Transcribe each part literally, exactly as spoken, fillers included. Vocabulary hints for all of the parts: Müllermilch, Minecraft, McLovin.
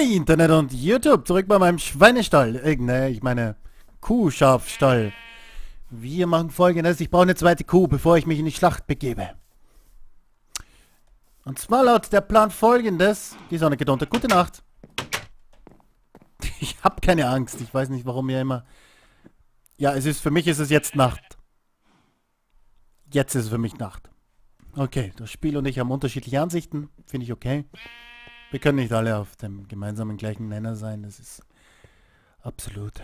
Hey Internet und YouTube, zurück bei meinem Schweinestall. Äh, ne, ich meine Kuhschafstall. Wir machen Folgendes: Ich brauche eine zweite Kuh, bevor ich mich in die Schlacht begebe. Und zwar laut der Plan Folgendes. Die Sonne geht unter. Gute Nacht. Ich habe keine Angst. Ich weiß nicht, warum ihr immer... Ja, es ist... Für mich ist es jetzt Nacht. Jetzt ist es für mich Nacht. Okay, das Spiel und ich haben unterschiedliche Ansichten. Finde ich okay. Wir können nicht alle auf dem gemeinsamen gleichen Nenner sein. Das ist absolut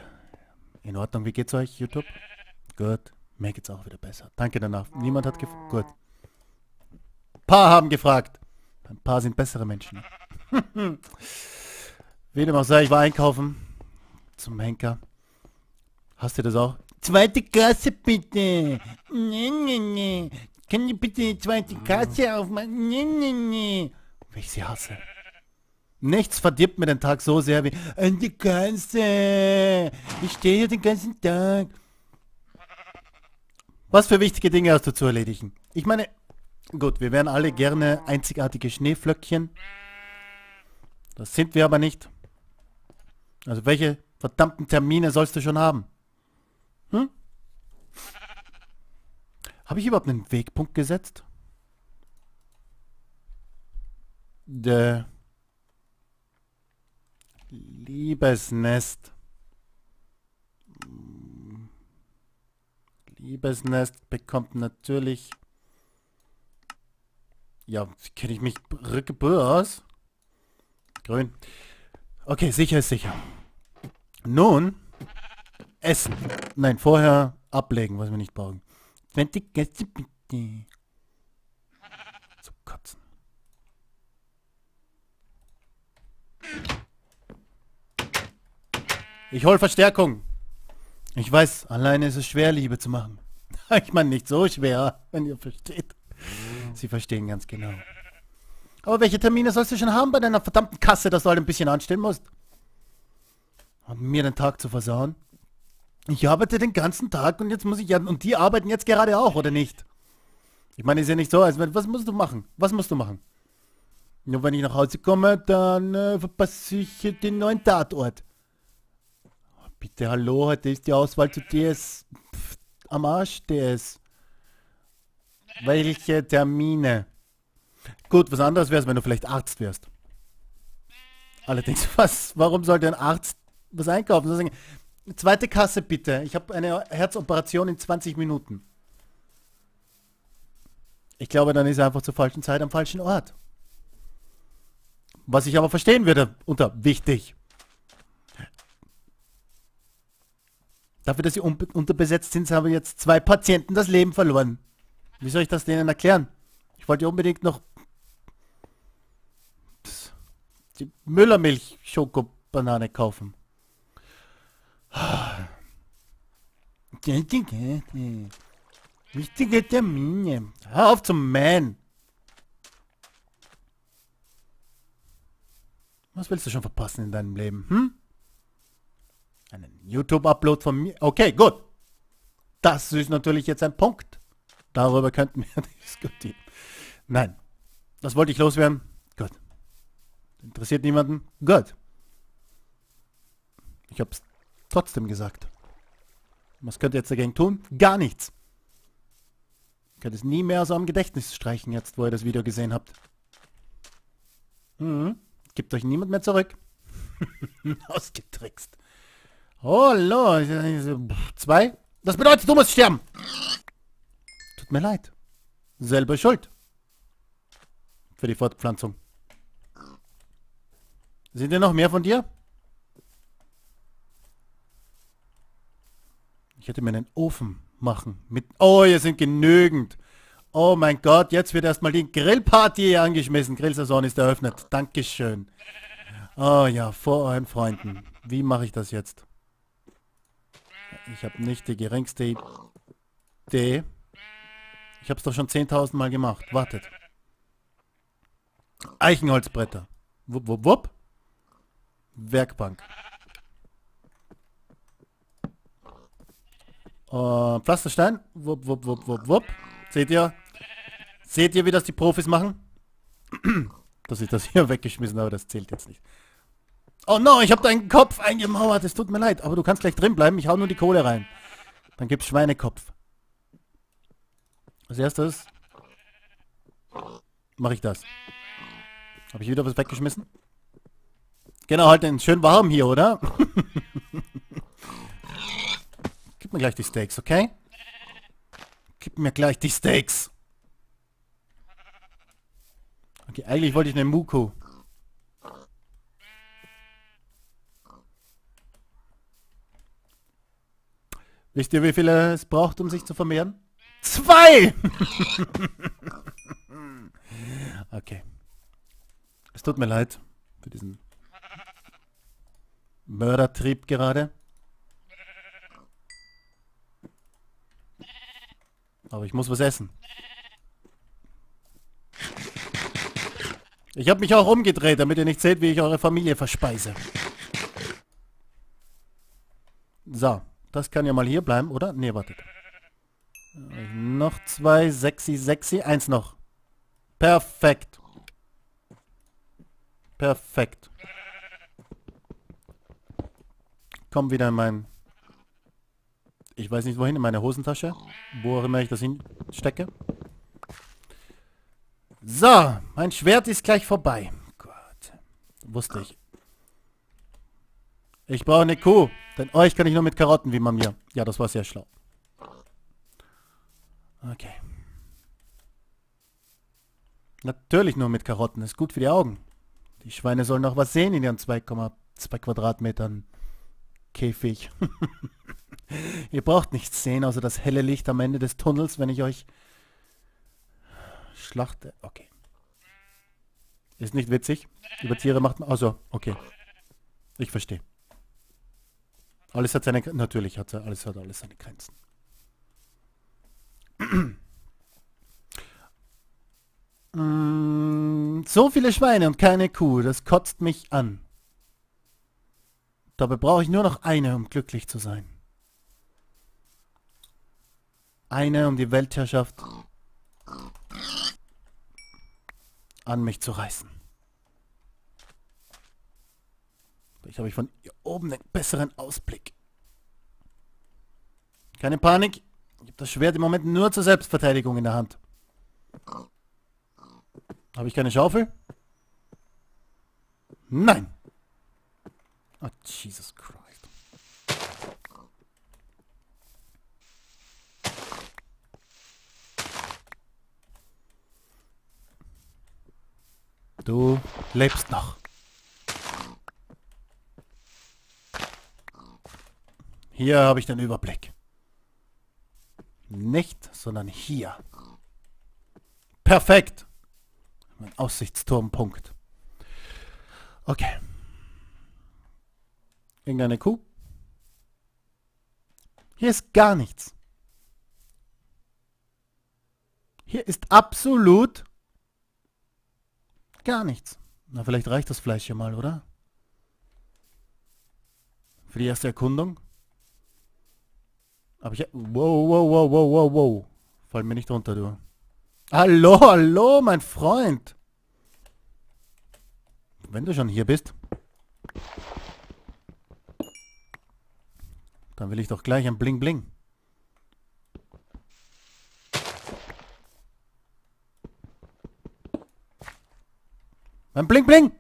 in Ordnung. Wie geht's euch, YouTube? Gut. Mir geht's auch wieder besser. Danke danach. Niemand hat gefragt. Gut. Ein paar haben gefragt. Ein paar sind bessere Menschen. Wie dem auch sei, ich war einkaufen. Zum Henker. Hast du das auch? Zweite Kasse bitte. Nee, nee, nee. Können die bitte die zweite Kasse aufmachen? Nee, nee, nee. Wie ich sie hasse. Nichts verdirbt mir den Tag so sehr wie an die Kasse. Ich stehe hier den ganzen Tag. Was für wichtige Dinge hast du zu erledigen? Ich meine, gut, wir wären alle gerne einzigartige Schneeflöckchen. Das sind wir aber nicht. Also welche verdammten Termine sollst du schon haben? Hm? Habe ich überhaupt einen Wegpunkt gesetzt? Der... Liebes Nest. Liebes Nest bekommt natürlich... Ja, kenne ich mich rückgebühr aus? Grün. Okay, sicher ist sicher. Nun, essen. Nein, vorher ablegen, was wir nicht brauchen. zwanzig Gäste bitte. Zu kotzen. Ich hol Verstärkung. Ich weiß, alleine ist es schwer, Liebe zu machen. Ich meine, nicht so schwer, wenn ihr versteht. Sie verstehen ganz genau. Aber welche Termine sollst du schon haben bei deiner verdammten Kasse, dass du halt ein bisschen anstehen musst? Und mir den Tag zu versauen? Ich arbeite den ganzen Tag und jetzt muss ich ja... Und die arbeiten jetzt gerade auch, oder nicht? Ich meine, ist ja nicht so, als wenn... Was musst du machen? Was musst du machen? Nur wenn ich nach Hause komme, dann äh, verpasse ich äh, den neuen Tatort. Bitte, hallo, heute ist die Auswahl zu D S Pff, am Arsch, D S. Welche Termine? Gut, was anderes wär's, wenn du vielleicht Arzt wärst. Allerdings, was? Warum sollte ein Arzt was einkaufen? Sagen, zweite Kasse bitte. Ich habe eine Herzoperation in zwanzig Minuten. Ich glaube, dann ist er einfach zur falschen Zeit am falschen Ort. Was ich aber verstehen würde unter wichtig. Dafür, dass sie unterbesetzt sind, haben jetzt zwei Patienten das Leben verloren. Wie soll ich das denen erklären? Ich wollte ja unbedingt noch die Müllermilch-Schokobanane kaufen. Wichtige Termine. Hör auf zum Mann. Was willst du schon verpassen in deinem Leben, hm? Einen YouTube-Upload von mir. Okay, gut. Das ist natürlich jetzt ein Punkt. Darüber könnten wir diskutieren. Nein. Das wollte ich loswerden. Gut. Interessiert niemanden? Gut. Ich habe es trotzdem gesagt. Was könnt ihr jetzt dagegen tun? Gar nichts. Ihr könnt es nie mehr so am Gedächtnis streichen, jetzt, wo ihr das Video gesehen habt. Mhm. Gibt euch niemand mehr zurück. Ausgetrickst. Oh, los. Zwei. Das bedeutet, du musst sterben. Tut mir leid. Selber schuld. Für die Fortpflanzung. Sind denn noch mehr von dir? Ich hätte mir einen Ofen machen. Mit oh, hier sind genügend. Oh mein Gott, jetzt wird erstmal die Grillparty angeschmissen. Grillsaison ist eröffnet. Dankeschön. Oh ja, vor euren Freunden. Wie mache ich das jetzt? Ich habe nicht die geringste Idee. Ich habe es doch schon zehntausend Mal gemacht. Wartet. Eichenholzbretter. Wupp, wupp, wupp. Werkbank. Uh, Pflasterstein. Wupp, wupp, wupp, wupp, wupp. Seht ihr? Seht ihr, wie das die Profis machen? Dass ich das hier weggeschmissen habe, das zählt jetzt nicht. Oh no, ich habe deinen Kopf eingemauert. Es tut mir leid, aber du kannst gleich drin bleiben. Ich hau nur die Kohle rein. Dann gibt's Schweinekopf. Als erstes mache ich das. Habe ich wieder was weggeschmissen? Genau, halt den schön warm hier, oder? Gib mir gleich die Steaks, okay? Gib mir gleich die Steaks. Okay, eigentlich wollte ich eine Muko. Wisst ihr, wie viele es braucht, um sich zu vermehren? Zwei! Okay. Es tut mir leid für diesen Mördertrieb gerade. Aber ich muss was essen. Ich habe mich auch umgedreht, damit ihr nicht seht, wie ich eure Familie verspeise. So. Das kann ja mal hier bleiben, oder? Ne, wartet. Noch zwei, sexy, sexy. Eins noch. Perfekt. Perfekt. Komm wieder in mein... Ich weiß nicht wohin, in meine Hosentasche. Wo auch immer ich das hinstecke. So, mein Schwert ist gleich vorbei. Gott. Wusste ich. Ich brauche eine Kuh, denn euch kann ich nur mit Karotten, wie man mir. Ja, das war sehr schlau. Okay. Natürlich nur mit Karotten, ist gut für die Augen. Die Schweine sollen auch was sehen in ihren zwei Komma zwei Quadratmetern Käfig. Ihr braucht nichts sehen, außer das helle Licht am Ende des Tunnels, wenn ich euch schlachte. Okay. Ist nicht witzig. Über Tiere macht man... Also, okay. Ich verstehe. Alles hat seine... Natürlich hat alles, hat alles seine Grenzen. mm, so viele Schweine und keine Kuh, das kotzt mich an. Dabei brauche ich nur noch eine, um glücklich zu sein. Eine, um die Weltherrschaft an mich zu reißen. Vielleicht habe ich von hier oben einen besseren Ausblick. Keine Panik. Ich habe das Schwert im Moment nur zur Selbstverteidigung in der Hand. Habe ich keine Schaufel? Nein. Oh, Jesus Christ. Du lebst noch. Hier habe ich den Überblick. Nicht, sondern hier. Perfekt. Mein Aussichtsturmpunkt. Okay. Irgendeine Kuh. Hier ist gar nichts. Hier ist absolut gar nichts. Na, vielleicht reicht das Fleisch hier mal, oder? Für die erste Erkundung. Aber ich... Wow, wow, wow, wow, wow, wow. Fall mir nicht runter, du. Hallo, hallo, mein Freund. Wenn du schon hier bist, dann will ich doch gleich ein Bling Bling. Ein Bling Bling!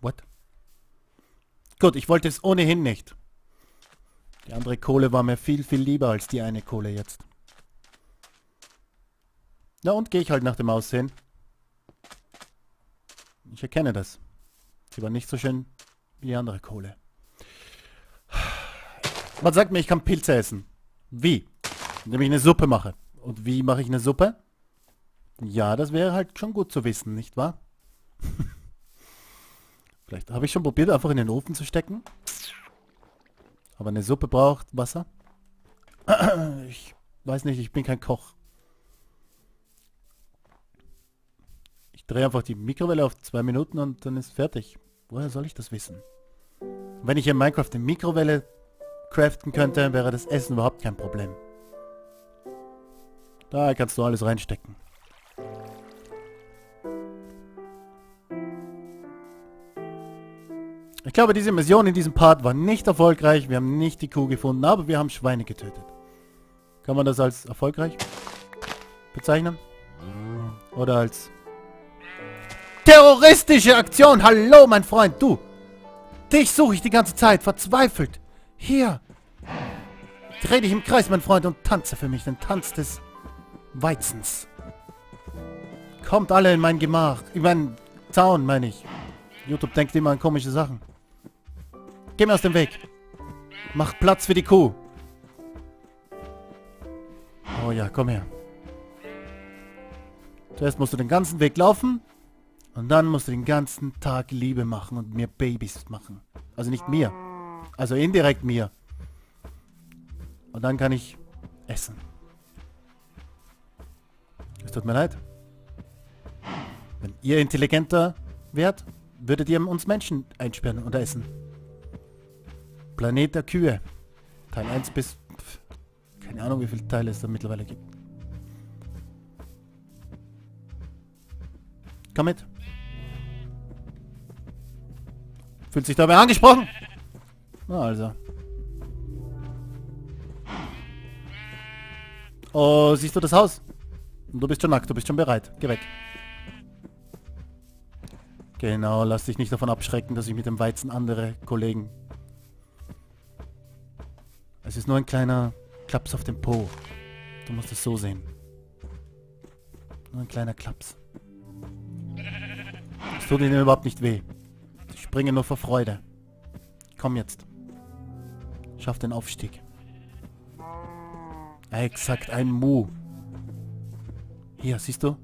What? Gut, ich wollte es ohnehin nicht. Die andere Kohle war mir viel, viel lieber als die eine Kohle jetzt. Na und gehe ich halt nach dem Aussehen. Ich erkenne das. Sie war nicht so schön wie die andere Kohle. Man sagt mir, ich kann Pilze essen. Wie? Indem ich eine Suppe mache. Und wie mache ich eine Suppe? Ja, das wäre halt schon gut zu wissen, nicht wahr? Vielleicht habe ich schon probiert, einfach in den Ofen zu stecken. Aber eine Suppe braucht Wasser. Ich weiß nicht, ich bin kein Koch. Ich drehe einfach die Mikrowelle auf zwei Minuten und dann ist fertig. Woher soll ich das wissen? Wenn ich in Minecraft eine Mikrowelle craften könnte, wäre das Essen überhaupt kein Problem. Da kannst du alles reinstecken. Ich glaube, diese Mission in diesem Part war nicht erfolgreich. Wir haben nicht die Kuh gefunden, aber wir haben Schweine getötet. Kann man das als erfolgreich bezeichnen? Oder als terroristische Aktion? Hallo, mein Freund, du! Dich suche ich die ganze Zeit, verzweifelt. Hier. Dreh dich im Kreis, mein Freund, und tanze für mich, den Tanz des Weizens. Kommt alle in mein Gemach, in meinen Zaun, meine ich. YouTube denkt immer an komische Sachen. Geh mir aus dem Weg. Mach Platz für die Kuh. Oh ja, komm her. Zuerst musst du den ganzen Weg laufen. Und dann musst du den ganzen Tag Liebe machen und mir Babys machen. Also nicht mir. Also indirekt mir. Und dann kann ich essen. Es tut mir leid. Wenn ihr intelligenter wärt, würdet ihr uns Menschen einsperren und essen. Planet der Kühe. Teil eins bis... Pf, keine Ahnung, wie viele Teile es da mittlerweile gibt. Komm mit. Fühlt sich dabei angesprochen? Na also. Oh, siehst du das Haus? Und du bist schon nackt, du bist schon bereit. Geh weg. Genau, lass dich nicht davon abschrecken, dass ich mit dem Weizen andere Kollegen... Es ist nur ein kleiner Klaps auf den Po. Du musst es so sehen. Nur ein kleiner Klaps. Es tut ihnen überhaupt nicht weh. Sie springen nur vor Freude. Komm jetzt. Schaff den Aufstieg. Exakt ein Mu. Hier, siehst du?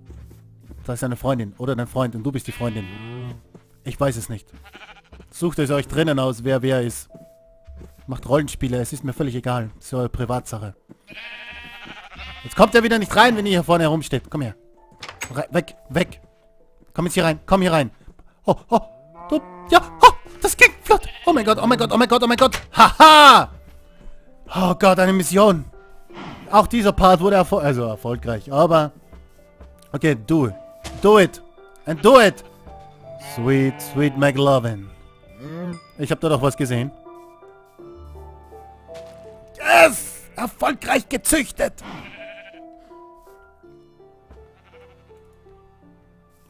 Da ist eine Freundin oder dein Freund und du bist die Freundin. Ich weiß es nicht. Sucht es euch drinnen aus, wer wer ist. Macht Rollenspiele, es ist mir völlig egal. Das ist eure Privatsache. Jetzt kommt er wieder nicht rein, wenn ihr hier vorne herumsteht. Komm her. Re weg, weg. Komm jetzt hier rein, komm hier rein. Oh, oh, du, ja, oh, das ging flott. Oh mein Gott, oh mein Gott, oh mein Gott, oh mein Gott. Haha. Oh Gott, eine Mission. Auch dieser Part wurde erfol also erfolgreich, aber... Okay, du. Do it! And do it! Sweet, sweet McLovin. Ich hab da doch was gesehen. Yes! Erfolgreich gezüchtet!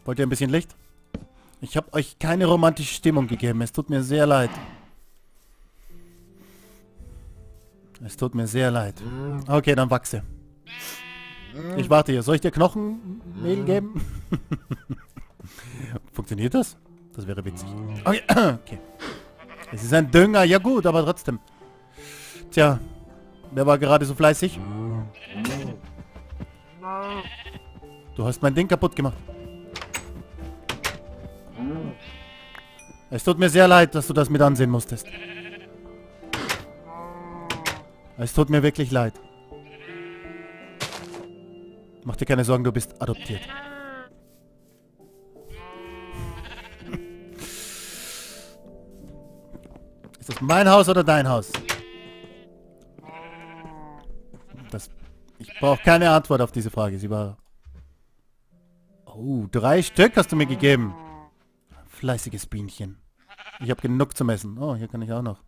Wollt ihr ein bisschen Licht? Ich hab euch keine romantische Stimmung gegeben. Es tut mir sehr leid. Es tut mir sehr leid. Okay, dann wachse. Ich warte hier. Soll ich dir Knochenmehl geben? Funktioniert das? Das wäre witzig. Okay. Okay. Es ist ein Dünger. Ja gut, aber trotzdem. Tja, wer war gerade so fleißig? Du hast mein Ding kaputt gemacht. Es tut mir sehr leid, dass du das mit ansehen musstest. Es tut mir wirklich leid. Mach dir keine Sorgen, du bist adoptiert. Ist das mein Haus oder dein Haus? Das, ich brauche keine Antwort auf diese Frage. Sie war... Oh, drei Stück hast du mir gegeben. Fleißiges Bienchen. Ich habe genug zum Essen. Oh, hier kann ich auch noch.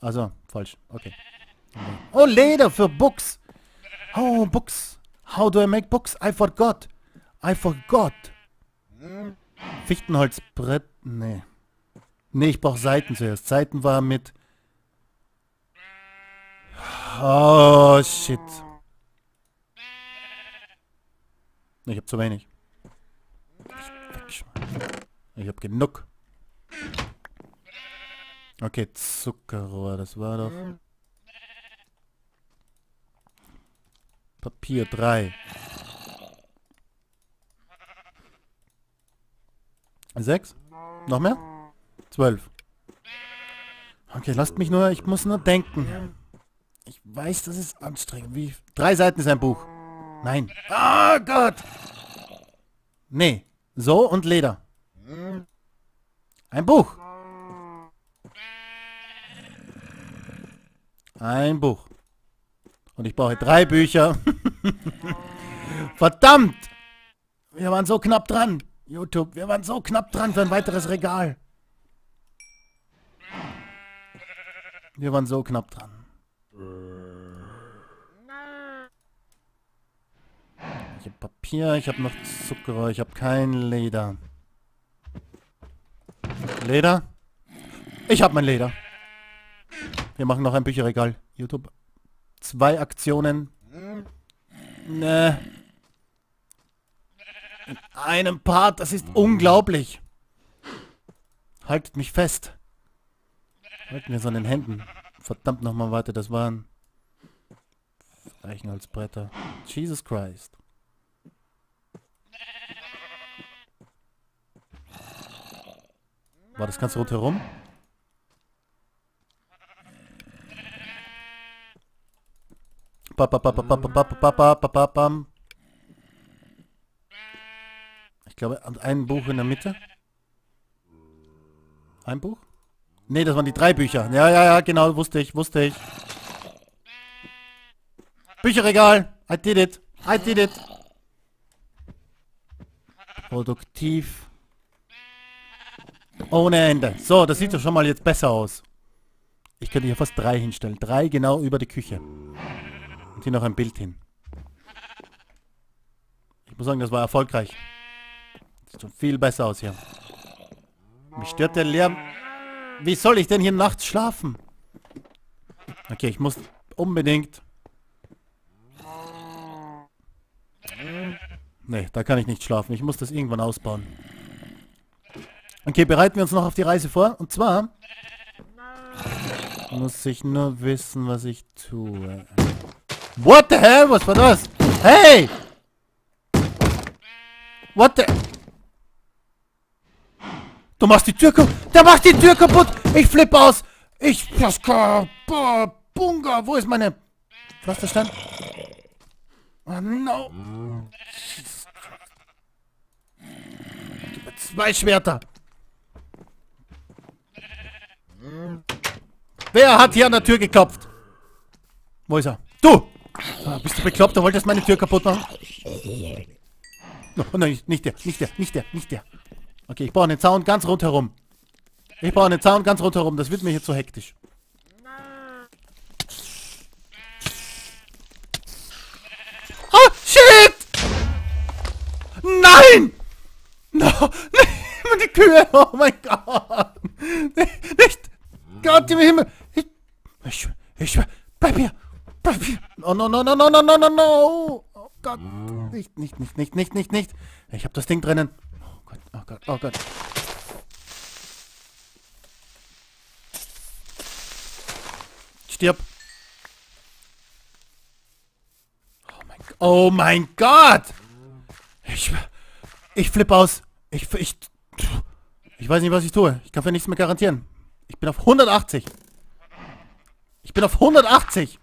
Also, falsch. Okay. Oh, Leder für Books. Oh, Books. How do I make books? I forgot. I forgot. Fichtenholzbrett. Nee. Nee, ich brauche Seiten zuerst. Seiten war mit... Oh, shit. Ich habe zu wenig. Ich habe genug. Okay, Zuckerrohr. Das war doch... Papier drei. sechs? Noch mehr? zwölf. Okay, lasst mich nur... Ich muss nur denken. Ich weiß, das ist anstrengend. Wie... Drei Seiten ist ein Buch. Nein. Oh Gott! Nee. So und Leder. Ein Buch. Ein Buch. Und ich brauche drei Bücher. Verdammt! Wir waren so knapp dran, YouTube. Wir waren so knapp dran für ein weiteres Regal. Wir waren so knapp dran. Ich habe Papier, ich habe noch Zucker, ich habe kein Leder. Leder? Ich habe mein Leder. Wir machen noch ein Bücherregal. YouTube. Zwei Aktionen. Ne. In einem Part, das ist unglaublich. Haltet mich fest. Haltet mir so an den Händen. Verdammt nochmal, warte, das waren Eichenholzbretter. Jesus Christ. War das ganz rundherum? Ich glaube, ein Buch in der Mitte. Ein Buch? Ne, das waren die drei Bücher. Ja, ja, ja, genau, wusste ich, wusste ich. Bücherregal! I did it! I did it! Produktiv. Ohne Ende. So, das sieht doch schon mal jetzt besser aus. Ich könnte hier fast drei hinstellen. Drei genau über die Küche. Und hier noch ein Bild hin. Ich muss sagen, das war erfolgreich. Sieht schon viel besser aus hier. Mich stört der Lärm. Wie soll ich denn hier nachts schlafen? Okay, ich muss unbedingt... Ne, da kann ich nicht schlafen. Ich muss das irgendwann ausbauen. Okay, bereiten wir uns noch auf die Reise vor. Und zwar muss ich nur wissen, was ich tue. What the hell? Was war das? Hey! What the... Du machst die Tür kaputt. Der macht die Tür kaputt. Ich flippe aus. Ich... Bunga. Wo ist meine... Was ist das denn? Oh no. Jesus Christ. Zwei Schwerter. Wer hat hier an der Tür geklopft? Wo ist er? Du! Ah, bist du bekloppt? Du wolltest meine Tür kaputt machen? No, nein, nicht der, nicht der, nicht der, nicht der. Okay, ich brauche einen Zaun ganz rundherum. Ich brauche einen Zaun ganz rundherum. Das wird mir hier zu hektisch. Oh, shit! Nein! No, nein, die Kühe! Oh mein Gott! Nicht! Nicht. Gott im Himmel! Ich, ich, ich, bleib hier! Bleib hier! Oh, no, no, no, no, no, no, no, no! Oh Gott! Nicht, nicht, nicht, nicht, nicht, nicht, nicht! Ich hab das Ding drinnen! Oh Gott, oh Gott, oh Gott! Stirb! Oh mein Gott! Oh mein Gott! Ich, ich flippe aus! Ich, ich, ich weiß nicht, was ich tue. Ich kann für nichts mehr garantieren. Ich bin auf hundertachtzig. Ich bin auf hundertachtzig.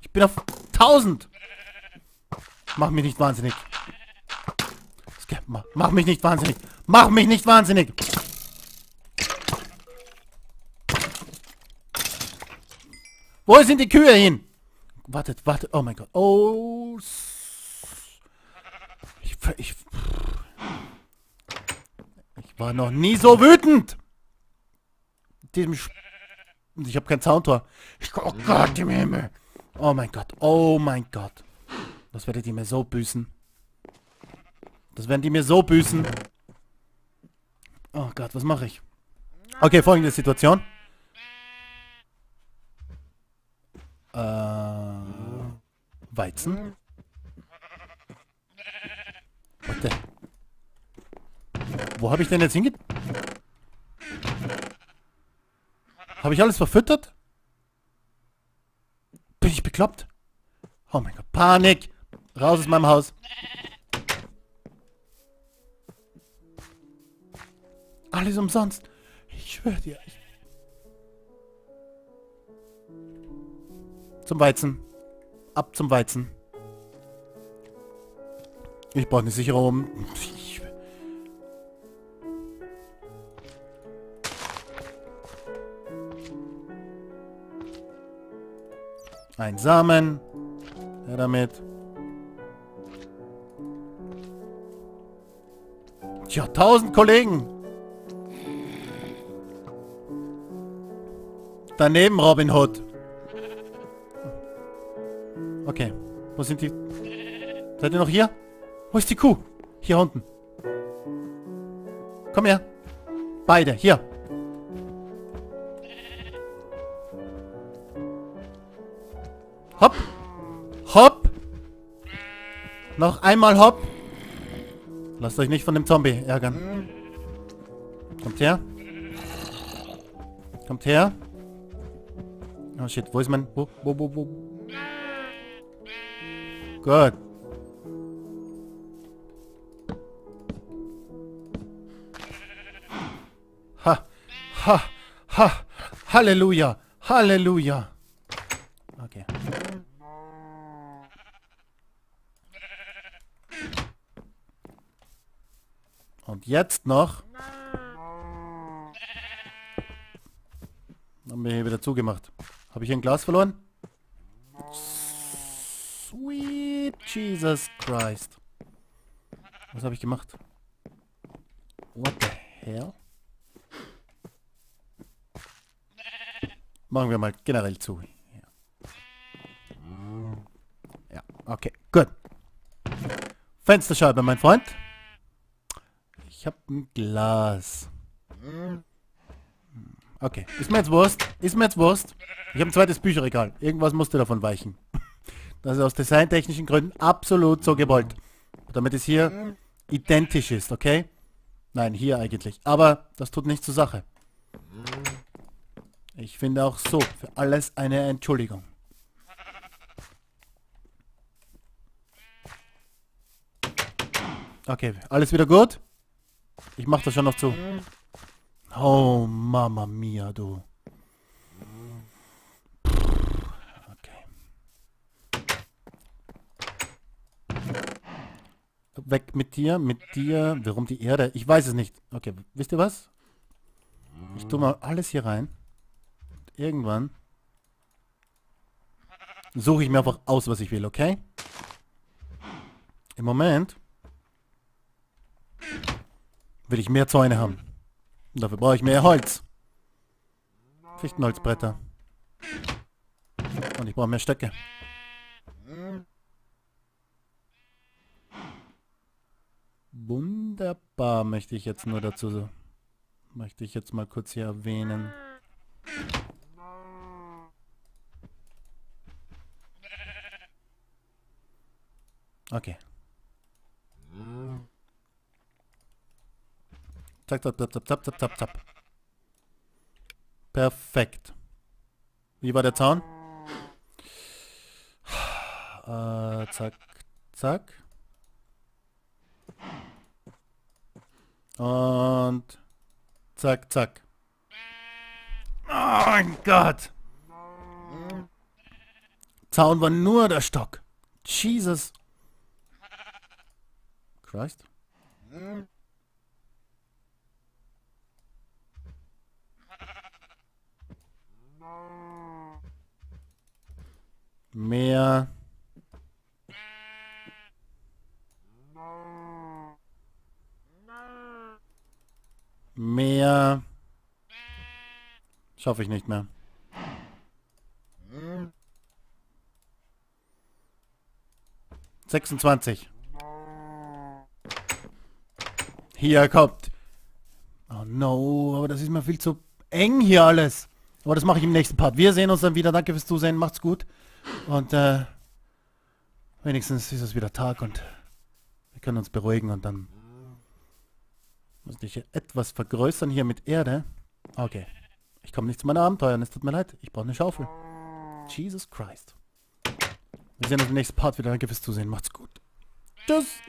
Ich bin auf tausend. Mach mich nicht wahnsinnig. Mach mich nicht wahnsinnig. Mach mich nicht wahnsinnig. Wo sind die Kühe hin? Wartet, wartet. Oh mein Gott. Oh. Ich... ich war noch nie so wütend! Diesem Sch ich habe kein Zauntor. Ich oh Gott im Himmel! Oh mein Gott, oh mein Gott. Das werdet ihr mir so büßen. Das werden die mir so büßen. Oh Gott, was mache ich? Okay, folgende Situation. Äh, Weizen. Warte. Wo habe ich denn jetzt hinge... Habe ich alles verfüttert? Bin ich bekloppt? Oh mein Gott, Panik! Raus aus meinem Haus! Alles umsonst! Ich schwöre dir... Ich... Zum Weizen! Ab zum Weizen! Ich brauche eine Sicherung... Ich... Ein Samen. Ja, damit. Tja, tausend Kollegen. Daneben, Robin Hood. Okay. Wo sind die? Seid ihr noch hier? Wo ist die Kuh? Hier unten. Komm her. Beide, hier. Hopp. Hopp. Noch einmal hopp. Lasst euch nicht von dem Zombie ärgern. Kommt her. Kommt her. Oh shit, wo ist mein... Wo, wo, wo, wo? Gut. Ha. Ha. Ha. Halleluja. Halleluja. Okay. Und jetzt noch... Haben wir hier wieder zugemacht. Habe ich hier ein Glas verloren? Sweet Jesus Christ. Was habe ich gemacht? What the hell? Machen wir mal generell zu. Ja, okay, gut. Fensterscheibe, mein Freund. Ich habe ein Glas. Okay, ist mir jetzt Wurst. Ist mir jetzt Wurst. Ich habe ein zweites Bücherregal. Irgendwas musste davon weichen. Das ist aus designtechnischen Gründen absolut so gewollt. Damit es hier identisch ist, okay? Nein, hier eigentlich. Aber das tut nichts zur Sache. Ich finde auch so für alles eine Entschuldigung. Okay, alles wieder gut? Ich mache das schon noch zu. Oh, Mama Mia, du. Okay. Weg mit dir, mit dir. Warum die Erde? Ich weiß es nicht. Okay, wisst ihr was? Ich tue mal alles hier rein. Und irgendwann suche ich mir einfach aus, was ich will, okay? Im Moment will ich mehr Zäune haben. Dafür brauche ich mehr Holz. Fichtenholzbretter. Und ich brauche mehr Stöcke. Wunderbar, möchte ich jetzt nur dazu so. Möchte ich jetzt mal kurz hier erwähnen. Okay. Zack, zack, zack, zack, zack, zack, zack. Perfekt. Wie war der Zaun? Äh, zack, zack. Und... Zack, zack. Oh mein Gott! Zaun war nur der Stock. Jesus. Christ. Mehr. Mehr. Schaffe ich nicht mehr. sechsundzwanzig. Hier kommt. Oh no, aber das ist mir viel zu eng hier alles. Aber das mache ich im nächsten Part. Wir sehen uns dann wieder. Danke fürs Zusehen. Macht's gut. Und äh, wenigstens ist es wieder Tag und wir können uns beruhigen und dann muss ich hier etwas vergrößern hier mit Erde. Okay. Ich komme nicht zu meinen Abenteuern. Es tut mir leid. Ich brauche eine Schaufel. Jesus Christ. Wir sehen uns im nächsten Part wieder. Danke fürs Zusehen. Macht's gut. Tschüss.